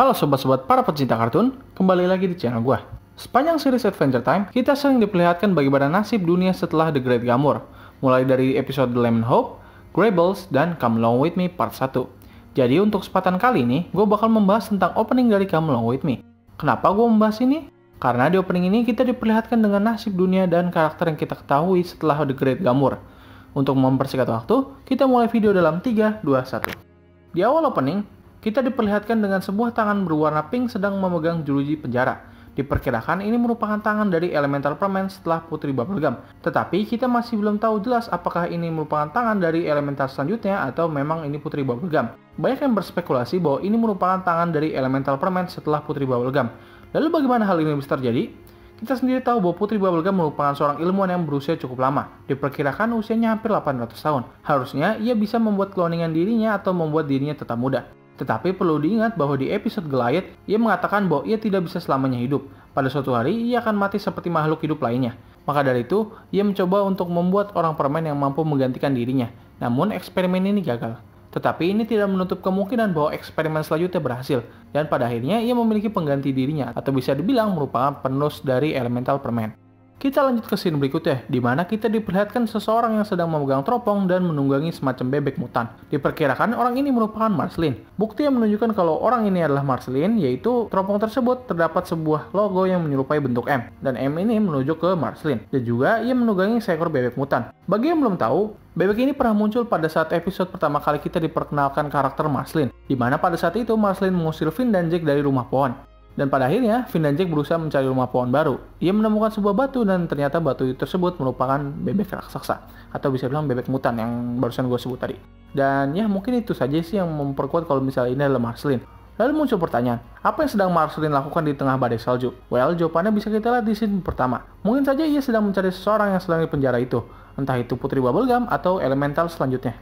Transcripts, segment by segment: Halo sobat-sobat para pecinta kartun, kembali lagi di channel gua. Sepanjang series Adventure Time, kita sering diperlihatkan bagaimana nasib dunia setelah The Great Gumor, mulai dari episode The Lemon Hope, Grables, dan Come Along With Me Part 1. Jadi untuk kesempatan kali ini, gua bakal membahas tentang opening dari Come Along With Me. Kenapa gua membahas ini? Karena di opening ini kita diperlihatkan dengan nasib dunia dan karakter yang kita ketahui setelah The Great Gumor. Untuk mempersingkat waktu, kita mulai video dalam 3, 2, 1. Di awal opening, kita diperlihatkan dengan sebuah tangan berwarna pink sedang memegang jeruji penjara. Diperkirakan ini merupakan tangan dari Elemental Permen setelah Putri Bubblegum. Tetapi kita masih belum tahu jelas apakah ini merupakan tangan dari Elemental Selanjutnya atau memang ini Putri Bubblegum. Banyak yang berspekulasi bahwa ini merupakan tangan dari Elemental Permen setelah Putri Bubblegum. Lalu bagaimana hal ini bisa terjadi? Kita sendiri tahu bahwa Putri Bubblegum merupakan seorang ilmuwan yang berusia cukup lama. Diperkirakan usianya hampir 800 tahun. Harusnya ia bisa membuat kloningan dirinya atau membuat dirinya tetap muda. Tetapi perlu diingat bahwa di episode Goliath, ia mengatakan bahwa ia tidak bisa selamanya hidup. Pada suatu hari, ia akan mati seperti makhluk hidup lainnya. Maka dari itu, ia mencoba untuk membuat orang permen yang mampu menggantikan dirinya. Namun, eksperimen ini gagal. Tetapi ini tidak menutup kemungkinan bahwa eksperimen selanjutnya berhasil. Dan pada akhirnya, ia memiliki pengganti dirinya, atau bisa dibilang merupakan penerus dari Elemental Permen. Kita lanjut ke scene berikutnya, di mana kita diperlihatkan seseorang yang sedang memegang teropong dan menunggangi semacam bebek mutan. Diperkirakan orang ini merupakan Marceline. Bukti yang menunjukkan kalau orang ini adalah Marceline, yaitu teropong tersebut terdapat sebuah logo yang menyerupai bentuk M. Dan M ini menuju ke Marceline. Dan juga ia menunggangi seekor bebek mutan. Bagi yang belum tahu, bebek ini pernah muncul pada saat episode pertama kali kita diperkenalkan karakter Marceline. Di mana pada saat itu Marceline mengusir Finn dan Jack dari rumah pohon. Dan pada akhirnya, Finn dan Jack berusaha mencari rumah pohon baru. Ia menemukan sebuah batu dan ternyata batu tersebut merupakan bebek raksasa. Atau bisa bilang bebek mutan yang barusan gue sebut tadi. Dan ya mungkin itu saja sih yang memperkuat kalau misalnya ini adalah Marceline. Lalu muncul pertanyaan, apa yang sedang Marceline lakukan di tengah badai salju? Well, jawabannya bisa kita lihat di scene pertama. Mungkin saja ia sedang mencari seseorang yang sedang di penjara itu. Entah itu Putri Bubblegum atau Elemental Selanjutnya.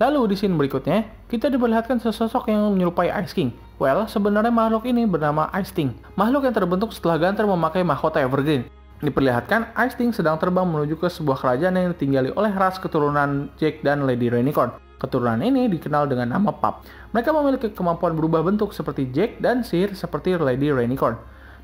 Lalu di scene berikutnya, kita diperlihatkan sesosok yang menyerupai Ice King. Well, sebenarnya makhluk ini bernama Ice King. Makhluk yang terbentuk setelah Gunter memakai mahkota Evergreen. Diperlihatkan Ice King sedang terbang menuju ke sebuah kerajaan yang ditinggali oleh ras keturunan Jack dan Lady Rainicorn. Keturunan ini dikenal dengan nama Pap. Mereka memiliki kemampuan berubah bentuk seperti Jack dan sihir seperti Lady Rainicorn.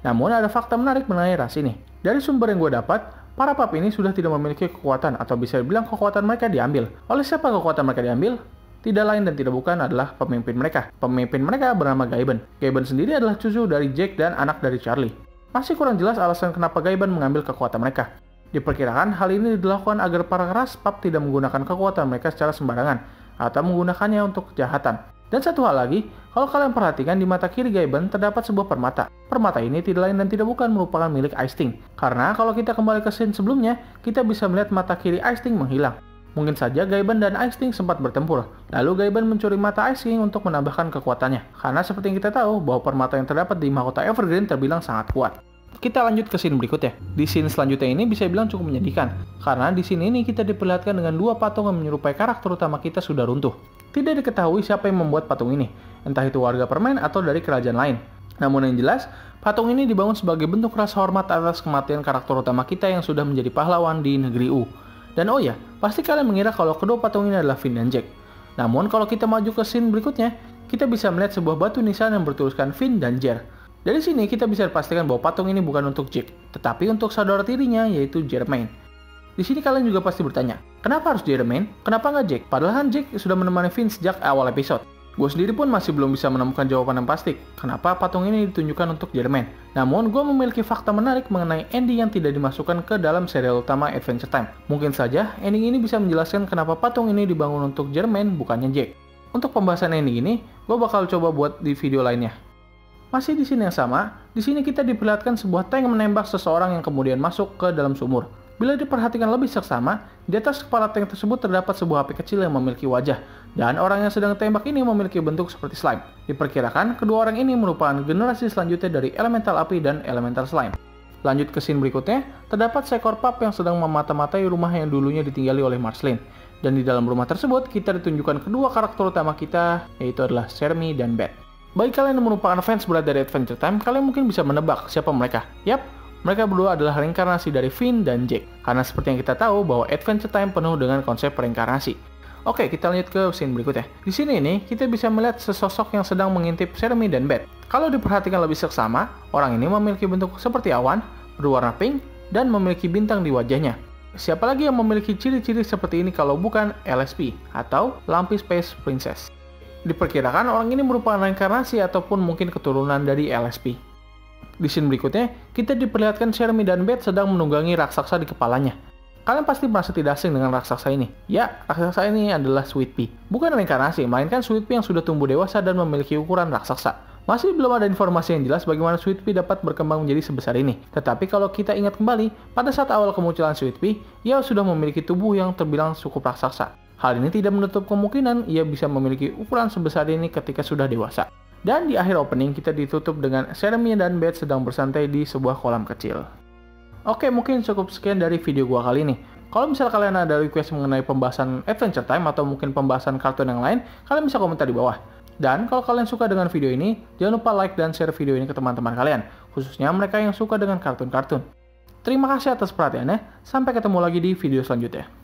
Namun ada fakta menarik mengenai ras ini. Dari sumber yang gue dapat, para Pup ini sudah tidak memiliki kekuatan, atau bisa dibilang kekuatan mereka diambil. Oleh siapa kekuatan mereka diambil? Tidak lain dan tidak bukan adalah pemimpin mereka. Pemimpin mereka bernama Gaiban. Gaiban sendiri adalah cucu dari Jack dan anak dari Charlie. Masih kurang jelas alasan kenapa Gaiban mengambil kekuatan mereka. Diperkirakan hal ini dilakukan agar para ras Pup tidak menggunakan kekuatan mereka secara sembarangan, atau menggunakannya untuk kejahatan. Dan satu hal lagi, kalau kalian perhatikan di mata kiri Gaiban terdapat sebuah permata. Permata ini tidak lain dan tidak bukan merupakan milik Ice King. Karena kalau kita kembali ke scene sebelumnya, kita bisa melihat mata kiri Ice King menghilang. Mungkin saja Gaiban dan Ice King sempat bertempur. Lalu Gaiban mencuri mata Ice King untuk menambahkan kekuatannya. Karena seperti yang kita tahu, bahwa permata yang terdapat di mahkota Evergreen terbilang sangat kuat. Kita lanjut ke scene berikutnya. Di scene selanjutnya ini bisa bilang cukup menyedihkan. Karena di scene ini kita diperlihatkan dengan dua patung yang menyerupai karakter utama kita sudah runtuh. Tidak diketahui siapa yang membuat patung ini. Entah itu warga permen atau dari kerajaan lain. Namun yang jelas, patung ini dibangun sebagai bentuk rasa hormat atas kematian karakter utama kita yang sudah menjadi pahlawan di negeri U. Dan oh ya, pasti kalian mengira kalau kedua patung ini adalah Finn dan Jack. Namun kalau kita maju ke scene berikutnya, kita bisa melihat sebuah batu nisan yang bertuliskan Finn dan Jer. Dari sini kita bisa pastikan bahwa patung ini bukan untuk Jack, tetapi untuk saudara tirinya yaitu Jermaine. Di sini kalian juga pasti bertanya, kenapa harus Jermaine? Kenapa nggak Jack? Padahal kan Jack sudah menemani Finn sejak awal episode. Gue sendiri pun masih belum bisa menemukan jawaban yang pasti kenapa patung ini ditunjukkan untuk Jermaine. Namun gue memiliki fakta menarik mengenai ending yang tidak dimasukkan ke dalam serial utama Adventure Time. Mungkin saja ending ini bisa menjelaskan kenapa patung ini dibangun untuk Jermaine bukannya Jack. Untuk pembahasan ending ini, gue bakal coba buat di video lainnya. Masih di sini yang sama, di sini kita diperlihatkan sebuah tank menembak seseorang yang kemudian masuk ke dalam sumur. Bila diperhatikan lebih seksama, di atas kepala tank tersebut terdapat sebuah api kecil yang memiliki wajah, dan orang yang sedang tembak ini memiliki bentuk seperti slime. Diperkirakan, kedua orang ini merupakan generasi selanjutnya dari Elemental Api dan Elemental Slime. Lanjut ke scene berikutnya, terdapat seekor pup yang sedang memata-matai rumah yang dulunya ditinggali oleh Marceline. Dan di dalam rumah tersebut, kita ditunjukkan kedua karakter utama kita, yaitu adalah Shermy dan Beth. Bagi kalian yang merupakan fans berat dari Adventure Time, kalian mungkin bisa menebak siapa mereka. Yap, mereka berdua adalah reinkarnasi dari Finn dan Jack. Karena seperti yang kita tahu bahwa Adventure Time penuh dengan konsep reinkarnasi. Oke, kita lanjut ke scene berikutnya. Di sini kita bisa melihat sesosok yang sedang mengintip Shermy dan Beth. Kalau diperhatikan lebih seksama, orang ini memiliki bentuk seperti awan, berwarna pink, dan memiliki bintang di wajahnya. Siapa lagi yang memiliki ciri-ciri seperti ini kalau bukan LSP atau Lumpy Space Princess? Diperkirakan orang ini merupakan reinkarnasi ataupun mungkin keturunan dari LSP. Di scene berikutnya, kita diperlihatkan Shermy dan Beth sedang menunggangi raksasa di kepalanya. Kalian pasti merasa tidak asing dengan raksasa ini. Ya, raksasa ini adalah Sweet Pea. Bukan reinkarnasi, melainkan Sweet Pea yang sudah tumbuh dewasa dan memiliki ukuran raksasa. Masih belum ada informasi yang jelas bagaimana Sweet Pea dapat berkembang menjadi sebesar ini. Tetapi kalau kita ingat kembali, pada saat awal kemunculan Sweet Pea, ia sudah memiliki tubuh yang terbilang cukup raksasa. Hal ini tidak menutup kemungkinan ia bisa memiliki ukuran sebesar ini ketika sudah dewasa. Dan di akhir opening, kita ditutup dengan Shermy dan Beth sedang bersantai di sebuah kolam kecil. Oke, mungkin cukup sekian dari video gua kali ini. Kalau misalnya kalian ada request mengenai pembahasan Adventure Time atau mungkin pembahasan kartun yang lain, kalian bisa komentar di bawah. Dan kalau kalian suka dengan video ini, jangan lupa like dan share video ini ke teman-teman kalian, khususnya mereka yang suka dengan kartun-kartun. Terima kasih atas perhatiannya, sampai ketemu lagi di video selanjutnya.